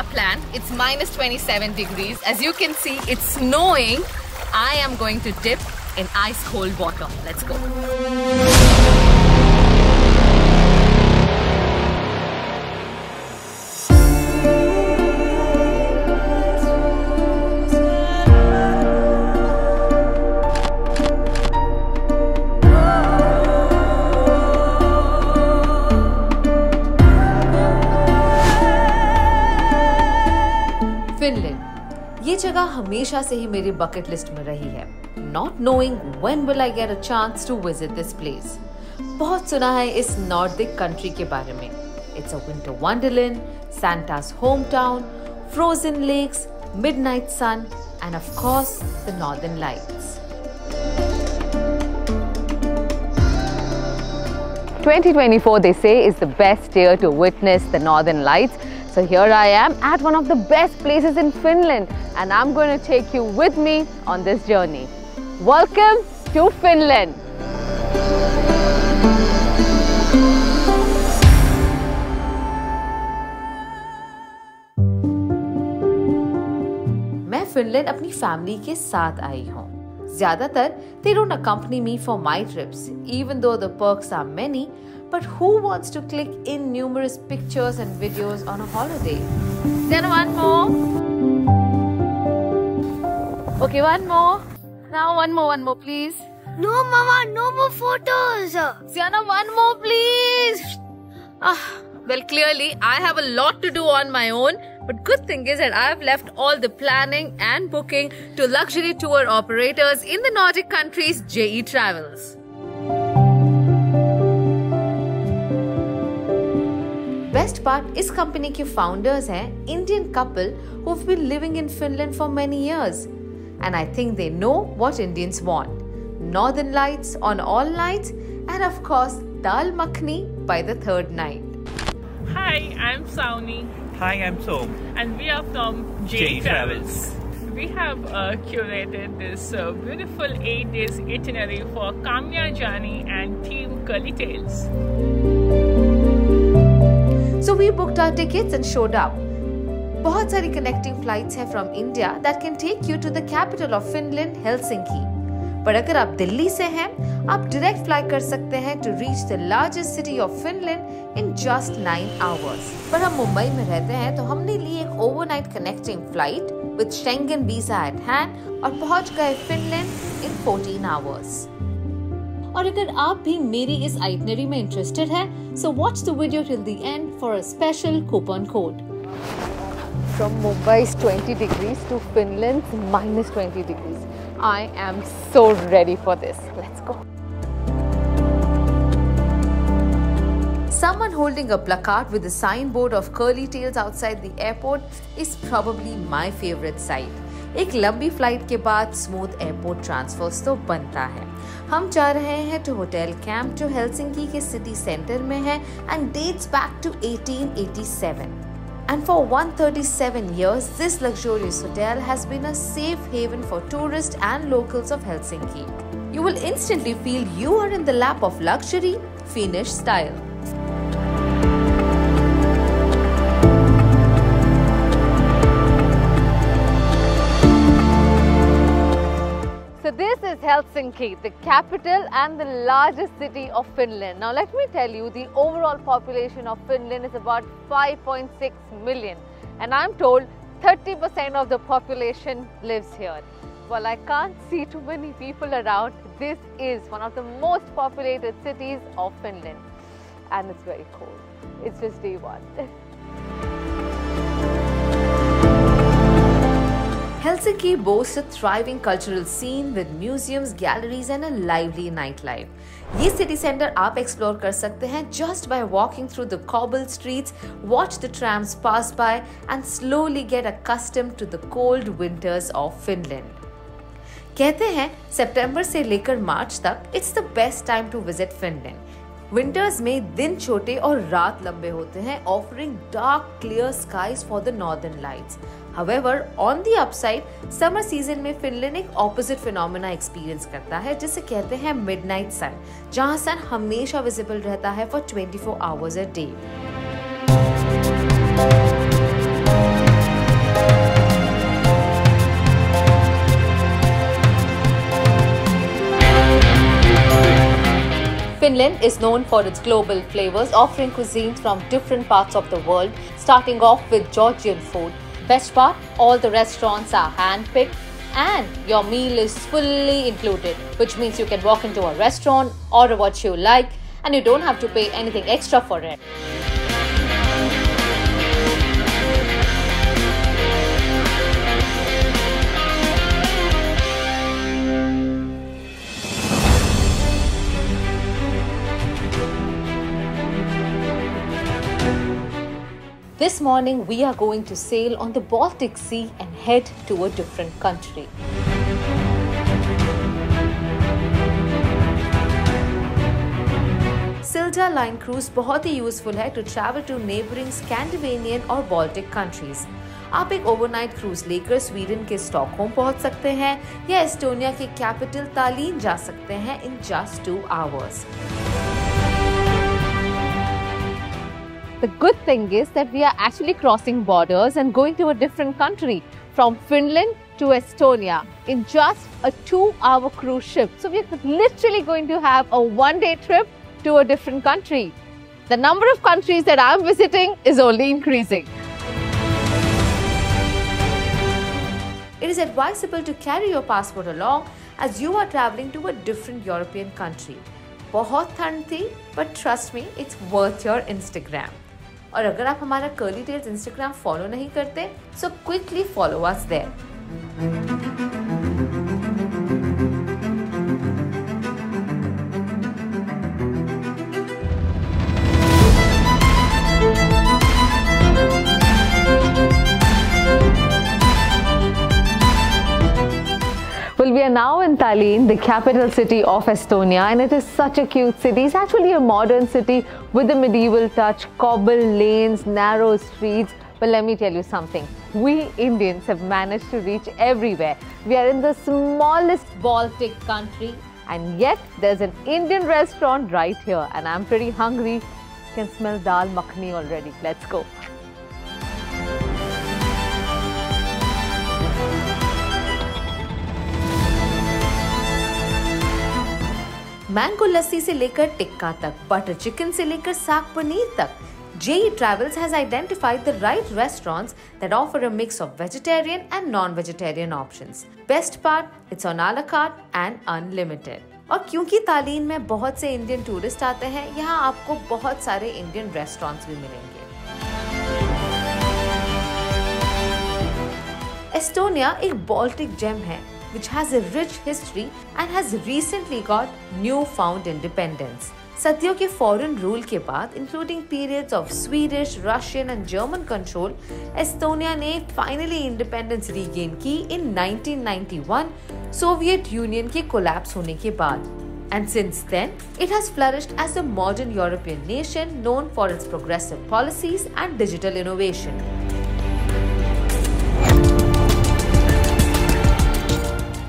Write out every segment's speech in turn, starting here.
Lapland. It's minus 27 degrees. As you can see, it's snowing. I am going to dip in ice cold water. Let's go. ये जगह हमेशा से ही मेरी bucket list में रही है। Not knowing when will I get a chance to visit this place. बहुत सुना है इस नॉर्डिक कंट्री के बारे में। It's a winter wonderland, Santa's hometown, frozen lakes, midnight sun, and of course the Northern Lights. 2024 they say is the best year to witness the Northern Lights. So here I am at one of the best places in Finland, and I'm going to take you with me on this journey. Welcome to Finland! मैं Finland अपनी family के साथ आई हूँ। ज्यादातर they don't accompany me for my trips, even though the perks are many. But who wants to click in numerous pictures and videos on a holiday? Then one more. Okay, one more. Now one more, please. No, Mama, no more photos. Sienna, one more, please. Well, clearly, I have a lot to do on my own. But good thing is that I've left all the planning and booking to luxury tour operators in the Nordic countries, Jee Travels. Best part, इस company के founders हैं Indian couple who have been living in Finland for many years, and I think they know what Indians want: Northern Lights on all nights, and of course, dal makhni by the third night. Hi, I'm Sauni. Hi, I'm Som. And we are from Jee Travels. We have curated this beautiful 8-day itinerary for Kamiya Jani and team Curly Tales. So we booked our tickets and showed up. बहुत सारी connecting flights हैं from India that can take you to the capital of Finland, Helsinki. पर अगर आप दिल्ली से हैं, आप direct fly कर सकते हैं to reach the largest city of Finland in just 9 hours. पर हम मुंबई में रहते हैं, तो हमने लिए एक overnight connecting flight with Schengen visa at hand और पहुंच गए Finland in 14 hours. और अगर आप भी मेरी इस आइटनरी में इंटरेस्टेड है, so watch the video till the end for a special coupon code. From Mumbai's 20 degrees to Finland's minus 20 degrees. I am so ready for this. Let's go. Someone holding a placard with a signboard of Curly Tales outside the airport is probably my favorite sight. एक लंबी flight के बाद smooth airport transverse तो बनता है। हम जा रहे हैं टू होटल कैंप जो हेलसिंकी के सिटी सेंटर में है and dates back to 1887. And for 137 years, this luxurious hotel has been a safe haven for tourists and locals of Helsinki. You will instantly feel you are in the lap of luxury, Finnish style. This is Helsinki, the capital and the largest city of Finland. Now let me tell you, the overall population of Finland is about 5.6 million. And I'm told 30% of the population lives here. Well, I can't see too many people around. This is one of the most populated cities of Finland. And it's very cold. It's just day one. Helsinki boasts a thriving cultural scene with museums, galleries and a lively nightlife. ये city center आप explore कर सकते हैं just by walking through the cobbled streets, watch the trams pass by and slowly get accustomed to the cold winters of Finland. कहते हैं सितंबर से लेकर मार्च तक it's the best time to visit Finland. Winters में दिन छोटे और रात लंबे होते हैं, offering dark clear skies for the northern lights. However on the upside, summer season में फिनलैंड एक ऑपोजिट फिनोमेना एक्सपीरियंस करता है जिसे कहते हैं मिडनाइट सन, जहां सन हमेशा विजिबल रहता है for 24 hours a day. Finland is known for its global flavors, offering cuisines from different parts of the world, starting off with Georgian food. Best part, all the restaurants are hand-picked and your meal is fully included, which means you can walk into a restaurant, order what you like, and you don't have to pay anything extra for it. This morning, we are going to sail on the Baltic Sea and head to a different country. Silja Line cruise बहुत ही useful है to travel to neighboring Scandinavian और Baltic countries. आप एक overnight cruise लेकर Sweden के Stockholm पहुंच सकते हैं या एस्टोनिया के कैपिटल तालिन जा सकते हैं in just 2 hours. The good thing is that we are actually crossing borders and going to a different country, from Finland to Estonia, in just a 2-hour cruise ship. So we are literally going to have a one-day trip to a different country. The number of countries that I'm visiting is only increasing. It is advisable to carry your passport along as you are traveling to a different European country. बहुत ठंड थी, but trust me, it's worth your Instagram. और अगर आप हमारा Curly Tales Instagram follow नहीं करते, so quickly follow us there. Well, we are now in Tallinn, the capital city of Estonia, and it is such a cute city. It's actually a modern city with a medieval touch, cobble lanes, narrow streets. But let me tell you something, we Indians have managed to reach everywhere. We are in the smallest Baltic country, and yet there's an Indian restaurant right here, and I'm pretty hungry. I can smell dal makhani already. Let's go. Mango lassi से लेकर टिक्का तक, butter chicken से लेकर साग पनीर तक, Jee Travels has identified the right restaurants that offer a mix of vegetarian and non-vegetarian options. Best part, it's on a la carte and unlimited. और क्योंकि तालीन में बहुत से इंडियन टूरिस्ट आते हैं, यहाँ आपको बहुत सारे इंडियन रेस्टोरेंट्स भी मिलेंगे. एस्टोनिया एक बॉल्टिक जेम है, which has a rich history and has recently got newfound independence. सदियों के foreign rule के बाद, including periods of Swedish, Russian and German control, Estonia ने finally independence regain की in 1991, Soviet Union के collapse होने के बाद. And since then, it has flourished as a modern European nation known for its progressive policies and digital innovation.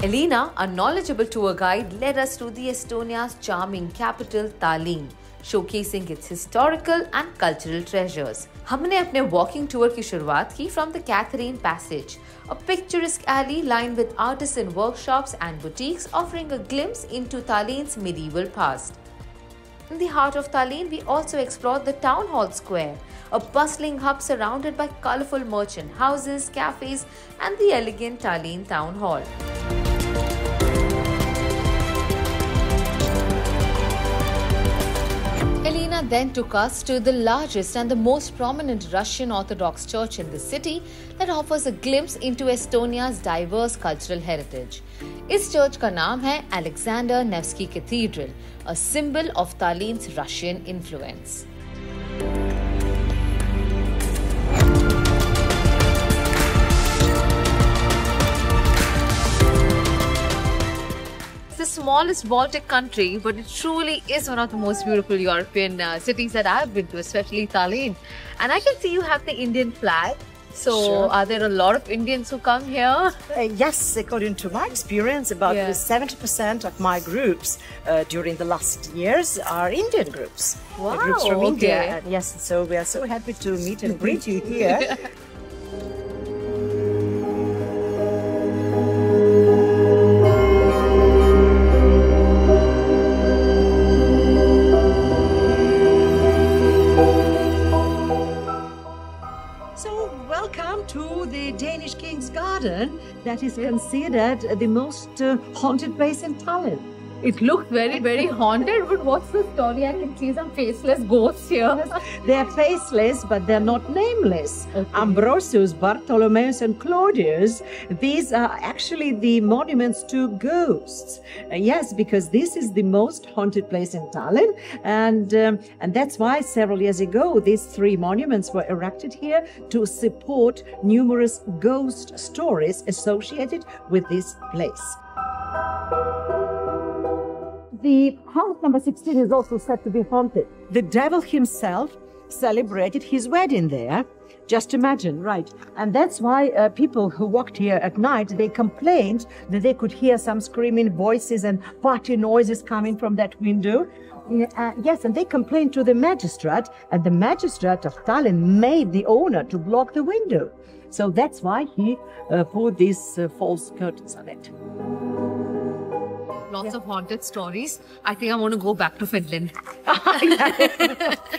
Elena, a knowledgeable tour guide, led us through the Estonia's charming capital, Tallinn, showcasing its historical and cultural treasures. हमने अपने walking tour की शुरुआत की from the Catherine Passage, a picturesque alley lined with artisan workshops and boutiques, offering a glimpse into Tallinn's medieval past. In the heart of Tallinn, we also explored the town hall square, a bustling hub surrounded by colorful merchant houses, cafes, and the elegant Tallinn town hall. Elena then took us to the largest and the most prominent Russian Orthodox church in the city that offers a glimpse into Estonia's diverse cultural heritage. इस church का नाम है Alexander Nevsky Cathedral, a symbol of Tallinn's Russian influence. Smallest Baltic country, but it truly is one of the most beautiful European cities that I've been to, especially Tallinn. And I can see you have the Indian flag. So sure. Are there a lot of Indians who come here? Yes, according to my experience, about 70% of my groups during the last years are Indian groups. Wow, the groups from India. And yes, so we are so happy to meet and greet you here. that is considered the most haunted place in Tallinn. It looked very, very haunted, but what's the story? I can see some faceless ghosts here. They're faceless, but they're not nameless. Okay. Ambrosius, Bartholomeus and Claudius, these are actually the monuments to ghosts. Yes, because this is the most haunted place in Tallinn, and that's why several years ago, these three monuments were erected here to support numerous ghost stories associated with this place. The house number 16 is also said to be haunted. The devil himself celebrated his wedding there. Just imagine, right? And that's why people who walked here at night, they complained that they could hear some screaming voices and party noises coming from that window. Yes, and they complained to the magistrate, and the magistrate of Tallinn made the owner to block the window. So that's why he put these false curtains on it. Lots of haunted stories. I think I want to go back to Finland.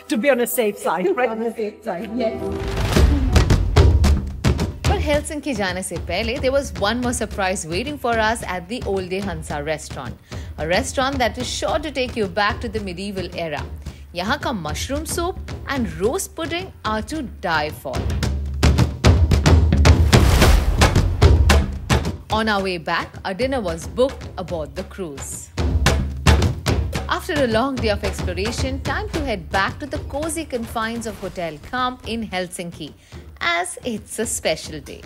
To be on a safe side, right? On a safe side, yes. But Helsinki jaane se pehle, there was one more surprise waiting for us at the Olde Hansa restaurant. A restaurant that is sure to take you back to the medieval era. Yahan ka mushroom soup and roast pudding are to die for. On our way back, a dinner was booked aboard the cruise. After a long day of exploration, time to head back to the cozy confines of Hotel Kamp in Helsinki, as it's a special day.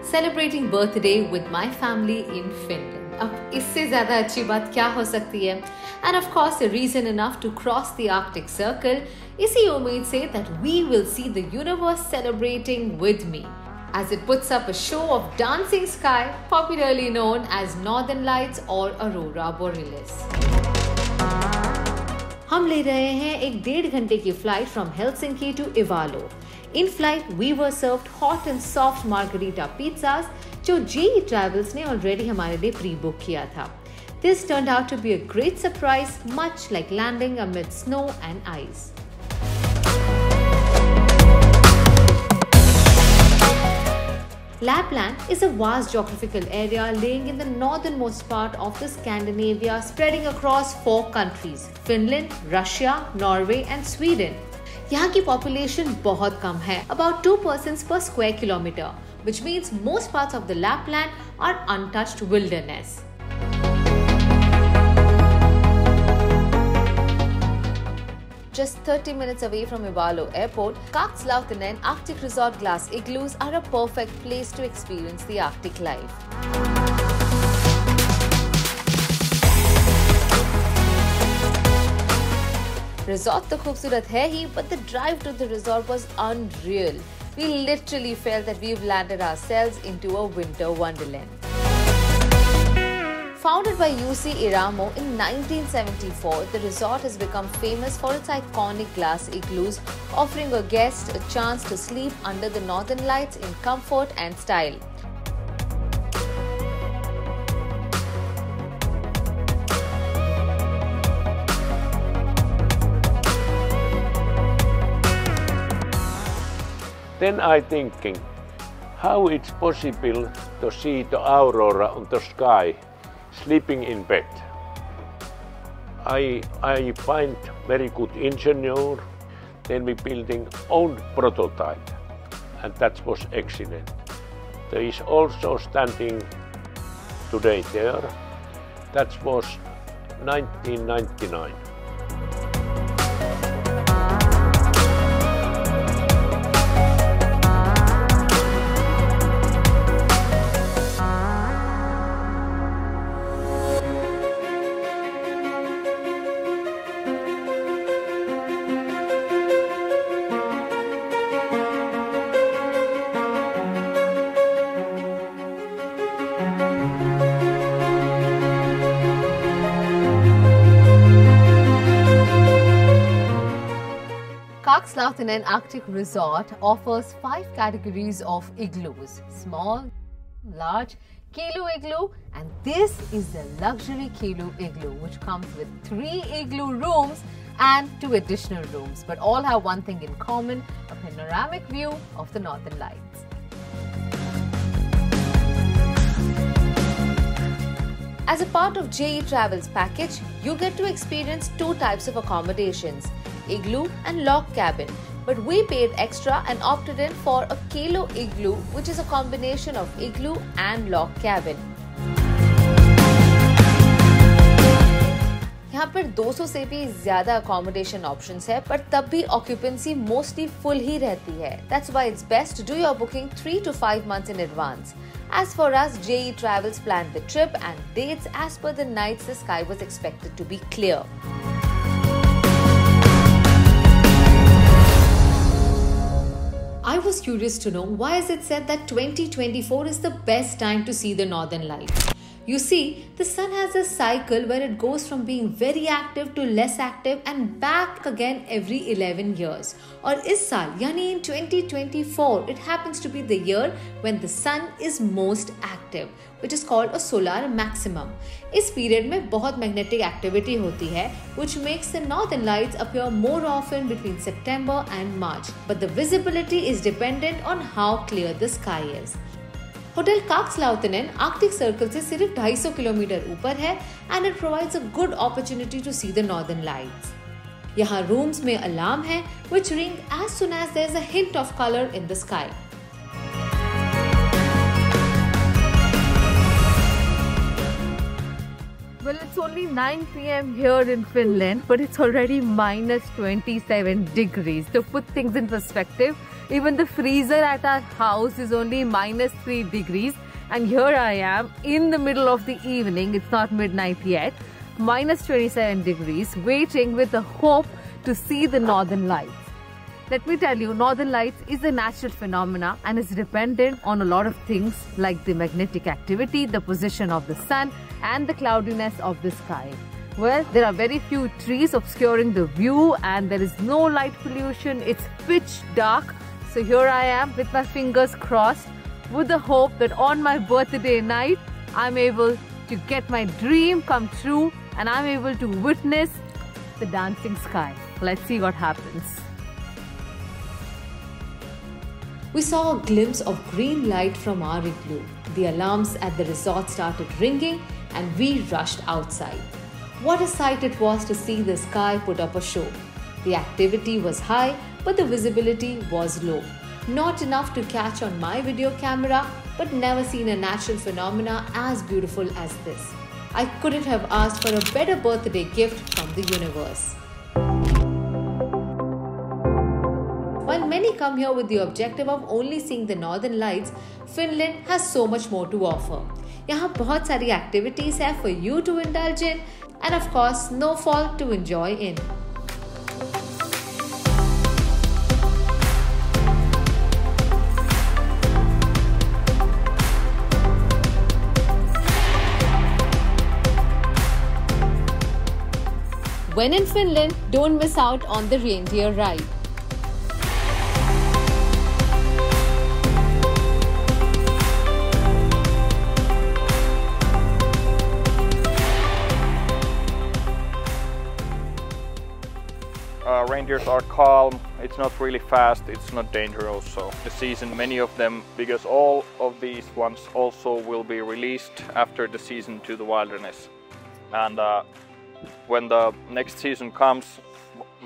Celebrating birthday with my family in Finland. अब इससे ज़्यादा अच्छी बात क्या हो सकती है? And of course, a reason enough to cross the Arctic Circle. इसी उम्मीद से that we will see the universe celebrating with me as it puts up a show of dancing sky, popularly known as Northern Lights or Aurora Borealis. हम ले रहे हैं एक 1.5 घंटे की flight from Helsinki to Ivalo. In flight, we were served hot and soft margarita pizzas, जो Jee Travels ने already हमारे लिए pre-book किया था. This turned out to be a great surprise, much like landing amid snow and ice. Lapland is a vast geographical area lying in the northernmost part of the Scandinavia, spreading across 4 countries: Finland, Russia, Norway and Sweden. यहाँ की population बहुत कम है, about 2 persons per square kilometer, which means most parts of the Lapland are untouched wilderness. Just 30 minutes away from Ivalo Airport, Kakslauttanen Arctic Resort glass igloos are a perfect place to experience the Arctic life. Resort to khoobsurat hai hi, but the drive to the resort was unreal. We literally felt that we've landed ourselves into a winter wonderland. Founded by UC Iramo in 1974, the resort has become famous for its iconic glass igloos, offering a guest a chance to sleep under the northern lights in comfort and style. Then I thinking, how it's possible to see the aurora on the sky sleeping in bed. I find very good engineer, then we building own prototype, and that was excellent. There is also standing today there, that was 1999. Kakslauttanen Arctic Resort offers 5 categories of igloos: small, large Kelu igloo, and this is the luxury Kelu igloo which comes with 3 igloo rooms and 2 additional rooms, but all have one thing in common, a panoramic view of the Northern Lights. As a part of Jee Travels package, you get to experience 2 types of accommodations, igloo and log cabin. But we paid extra and opted in for a Kelu igloo, which is a combination of igloo and log cabin. यहाँ पर 200 से भी ज़्यादा accommodation options है, पर तब भी occupancy mostly full ही रहती है. That's why it's best to do your booking 3 to 5 months in advance. As for us, Jee Travels planned the trip and dates as per the nights the sky was expected to be clear. I was curious to know why is it said that 2024 is the best time to see the Northern Lights. You see, the sun has a cycle where it goes from being very active to less active and back again every 11 years. Aur is saal, yani in 2024, it happens to be the year when the sun is most active, which is called a solar maximum. इस period में बहुत magnetic activity होती है, which makes the Northern Lights appear more often between September and March. But the visibility is dependent on how clear the sky is. Hotel Kakslauttanen Arctic circle से सिर्फ 250 kilometre ऊपर है and it provides a good opportunity to see the northern lights. यहाँ rooms में alarm है which ring as soon as there is a hint of colour in the sky. Well, it's only 9 p.m. here in Finland, but it's already -27 degrees. So put things in perspective. Even the freezer at our house is only -3 degrees. And here I am in the middle of the evening. It's not midnight yet. -27 degrees, waiting with the hope to see the Northern Lights. Let me tell you, Northern Lights is a natural phenomena and is dependent on a lot of things like the magnetic activity, the position of the sun and the cloudiness of the sky. Well, there are very few trees obscuring the view and there is no light pollution. It's pitch dark. So here I am with my fingers crossed with the hope that on my birthday night, I'm able to get my dream come true and I'm able to witness the dancing sky. Let's see what happens. We saw a glimpse of green light from our igloo. The alarms at the resort started ringing and we rushed outside. What a sight it was to see the sky put up a show. The activity was high, but the visibility was low. Not enough to catch on my video camera, but never seen a natural phenomena as beautiful as this. I couldn't have asked for a better birthday gift from the universe. While many come here with the objective of only seeing the Northern Lights, Finland has so much more to offer. यहाँ बहुत सारी activities हैं for you to indulge in and of course snowfall to enjoy in. When in Finland, don't miss out on the reindeer ride. Reindeers are calm, it's not really fast, it's not dangerous, so the season many of them, because all of these ones also will be released after the season to the wilderness, and when the next season comes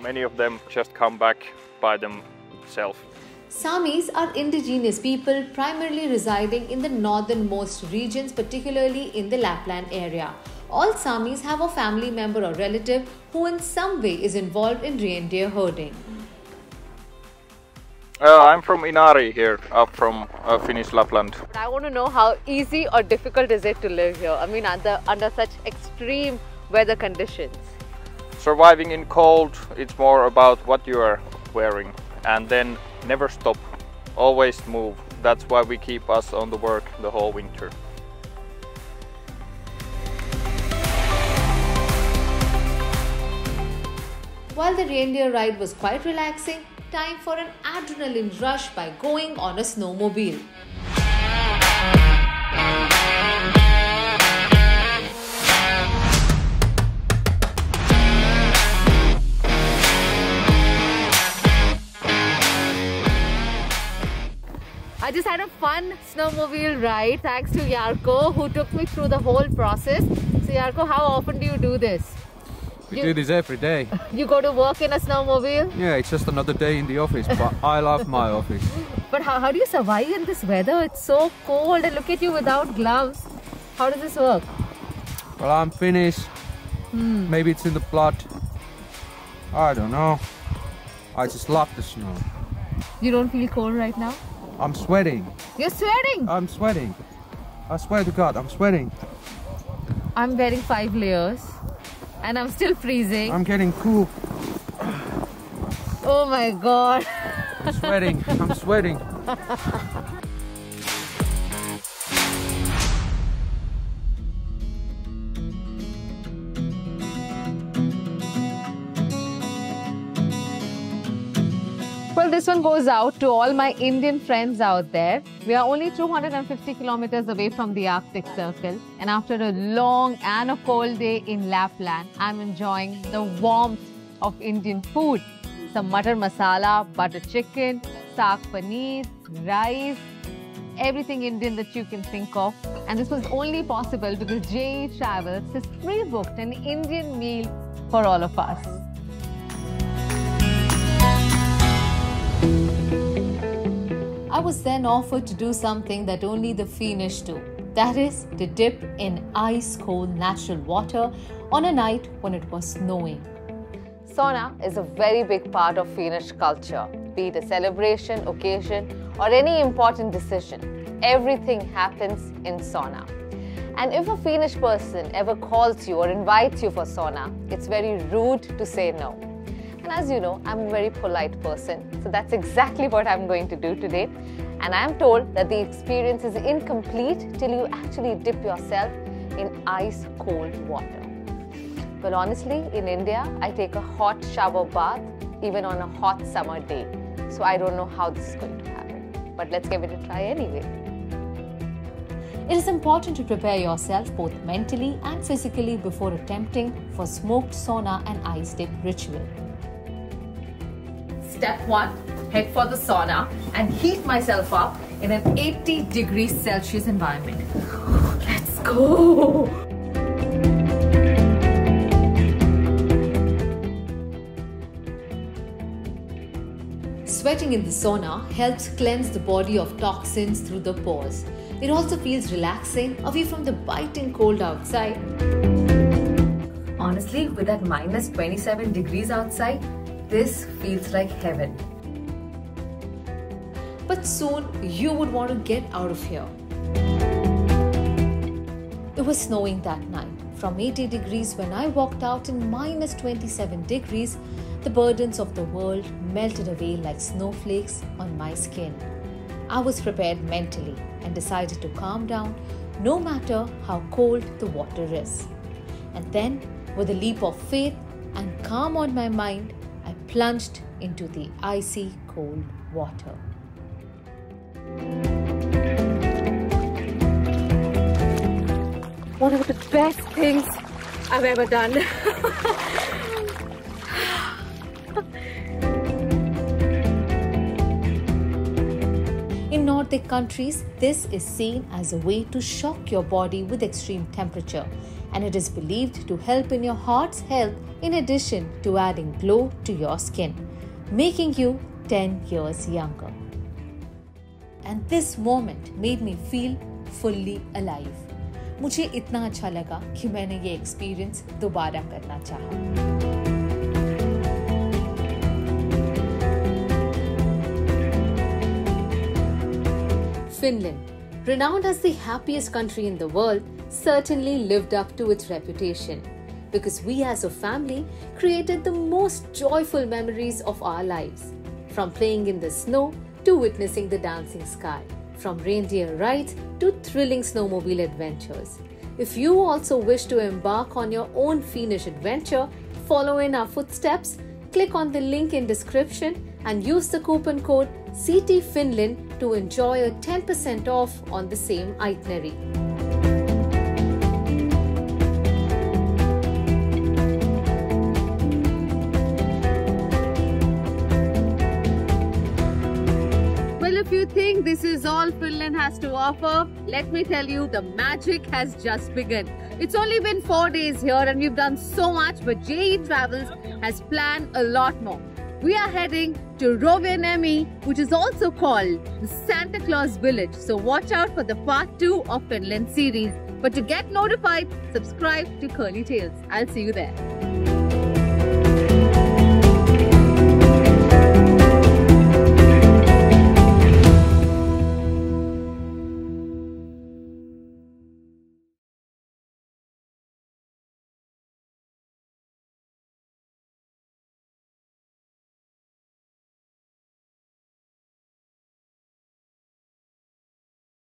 many of them just come back by themselves. Saamis are indigenous people primarily residing in the northernmost regions, particularly in the Lapland area. All Saamis have a family member or relative who in some way is involved in reindeer herding. I'm from Inari here, up from Finnish Lapland. I want to know how easy or difficult is it to live here? I mean under such extreme weather conditions. Surviving in cold, it's more about what you are wearing and then never stop, always move. That's why we keep us on the work the whole winter. While the reindeer ride was quite relaxing, time for an adrenaline rush by going on a snowmobile. one snowmobile ride thanks to Yarko, who took me through the whole process. So Yarko, how often do you do this? We do this every day. You go to work in a snowmobile? Yeah, it's just another day in the office, but I love my office. But how do you survive in this weather? It's so cold, and look at you without gloves. How does this work? Well, I'm Finnish. Maybe it's in the blood. I don't know. I just love the snow. You don't feel cold right now? I'm sweating. You're sweating? I'm sweating. I swear to God, I'm sweating. I'm wearing 5 layers. And I'm still freezing. I'm getting cool. Oh my God. I'm sweating. I'm sweating. Well, this one goes out to all my Indian friends out there. We are only 250 kilometers away from the Arctic Circle, and after a long and a cold day in Lapland, I'm enjoying the warmth of Indian food. Some butter masala, butter chicken, saag paneer, rice, everything Indian that you can think of. And this was only possible because Jee Travels has pre-booked an Indian meal for all of us. I was then offered to do something that only the Finnish do. That is, to dip in ice-cold natural water on a night when it was snowing. Sauna is a very big part of Finnish culture. Be it a celebration, occasion, or any important decision, everything happens in sauna. And if a Finnish person ever calls you or invites you for sauna, it's very rude to say no. And as you know, I'm a very polite person, so that's exactly what I'm going to do today. And I'm told that the experience is incomplete till you actually dip yourself in ice-cold water. Well, honestly, in India, I take a hot shower bath even on a hot summer day. So I don't know how this is going to happen, but let's give it a try anyway. It is important to prepare yourself both mentally and physically before attempting for smoked sauna and ice dip ritual. Step 1. Head for the sauna and heat myself up in an 80 degrees Celsius environment. Let's go! Sweating in the sauna helps cleanse the body of toxins through the pores. It also feels relaxing away from the biting cold outside. Honestly, with that minus 27 degrees outside, this feels like heaven. But soon, you would want to get out of here. It was snowing that night. From 80 degrees when I walked out and minus 27 degrees, the burdens of the world melted away like snowflakes on my skin. I was prepared mentally and decided to calm down no matter how cold the water is. And then, with a leap of faith and calm on my mind, plunged into the icy cold water. One of the best things I've ever done. In Nordic countries, this is seen as a way to shock your body with extreme temperature. And it is believed to help in your heart's health in addition to adding glow to your skin, making you 10 years younger. And this moment made me feel fully alive. मुझे इतना अच्छा लगा कि मैंने ये experience दोबारा करना चाहा. Finland, renowned as the happiest country in the world, certainly lived up to its reputation, because we as a family created the most joyful memories of our lives, from playing in the snow to witnessing the dancing sky, from reindeer rides to thrilling snowmobile adventures. If you also wish to embark on your own Finnish adventure, follow in our footsteps, click on the link in description and use the coupon code CTFinland to enjoy a 10% off on the same itinerary. if you think this is all Finland has to offer, let me tell you, the magic has just begun. It's only been 4 days here and we've done so much, but Jee Travels has planned a lot more. We are heading to Rovaniemi, which is also called the Santa Claus village. So watch out for the part 2 of Finland series. But to get notified, subscribe to Curly Tales. I'll see you there.